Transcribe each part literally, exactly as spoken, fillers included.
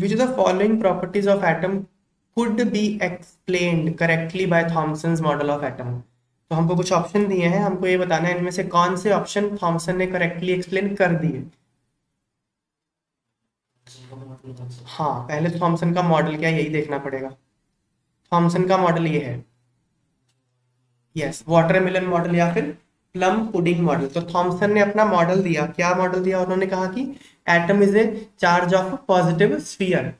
Which of the following properties of atom could be explained correctly by Thomson's model of atom? तो हमको कुछ option दिए हैं, हमको ये बताना है इनमें से कौन से ऑप्शन थॉमसन ने करेक्टली एक्सप्लेन कर दिए। हाँ, पहले थॉमसन का मॉडल क्या है यही देखना पड़ेगा। थॉमसन का मॉडल ये है, यस, वाटरमेलन मॉडल या फिर प्लम पुडिंग मॉडल। तो थॉमसन ने अपना मॉडल दिया, क्या मॉडल दिया? उन्होंने कहा कि atom is a charge of positive sphere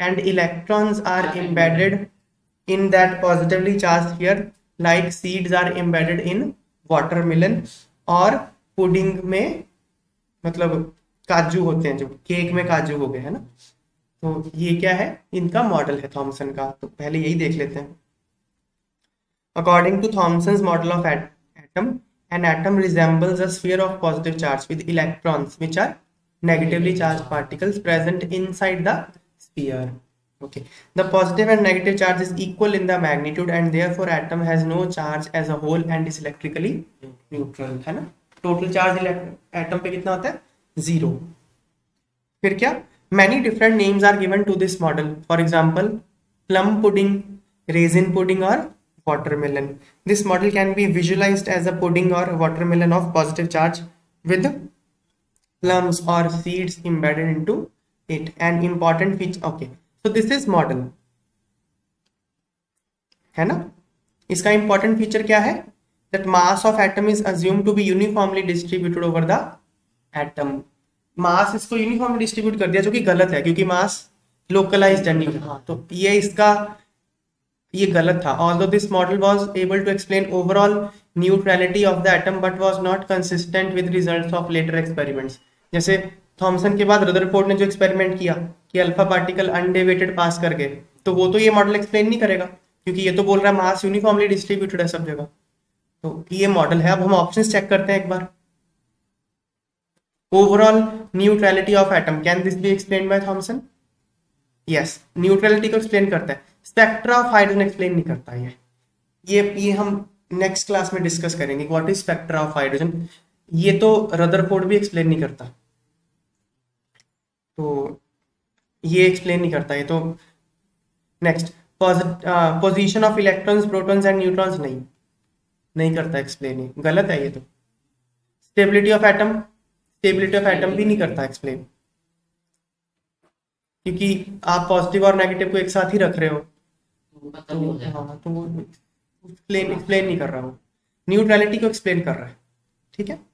and electrons are embedded in that positively charge sphere like seeds are embedded in watermelon. और पुडिंग में मतलब काजू होते हैं, जो केक में काजू हो गए है ना। तो ये क्या है, इनका मॉडल है थॉमसन का। तो पहले यही देख लेते हैं। According to Thomson's model of atom, an atom resembles a sphere of positive charge with electrons which are negatively charged particles present inside the sphere. Okay, the positive and negative charge is equal in the magnitude and therefore atom has no charge as a whole and is electrically neutral, है ना। Total charge atom पे कितना होता है? Zero. फिर क्या? Many different names are given to this model. For example, plum pudding, raisin pudding और watermelon. This model can be visualized as a pudding or watermelon of positive charge with plums or seeds embedded into it. An important feature. Okay, so this is model, है ना। इसका important feature क्या है? That mass of atom is assumed to be uniformly distributed over the atom. Mass इसको uniformly distribute कर दिया, जो कि गलत है क्योंकि mass localized है नहीं। हाँ, तो ये इसका ये गलत था। Although this model was able to explain overall neutrality of the atom, but was not consistent with results of later experiments. जैसे थॉमसन के बाद रदरफोर्ड ने जो एक्सपेरिमेंट किया कि अल्फा पार्टिकल अनडेवेटेड पास कर गए, तो वो तो ये मॉडल एक्सप्लेन नहीं करेगा क्योंकि ये तो बोल रहा है मास यूनिफॉर्मली डिस्ट्रीब्यूटेड है सब जगह। तो ये मॉडल है। अब हम ऑप्शन चेक करते हैं एक बार। Overall neutrality of atom, can this be explain by Thomson? Yes, neutrality को एक्सप्लेन करता है, स्पेक्ट्रा ऑफ हाइड्रोजन एक्सप्लेन नहीं करता। ये ये ये हम नेक्स्ट क्लास में डिस्कस करेंगे, what is spectra of hydrogen. ये तो रदरफोर्ड भी एक्सप्लेन नहीं करता, तो ये एक्सप्लेन नहीं करता ये तो। Next, position of electrons, protons and neutrons नहीं नहीं करता एक्सप्लेन, ये गलत है ये तो। Stability of atom, stability of atom भी नहीं करता एक्सप्लेन क्योंकि आप पॉजिटिव और नेगेटिव को एक साथ ही रख रहे हो, तो हाँ, तो वो एक्सप्लेन नहीं कर रहा हो, न्यूट्रलिटी को एक्सप्लेन कर रहा है। ठीक है।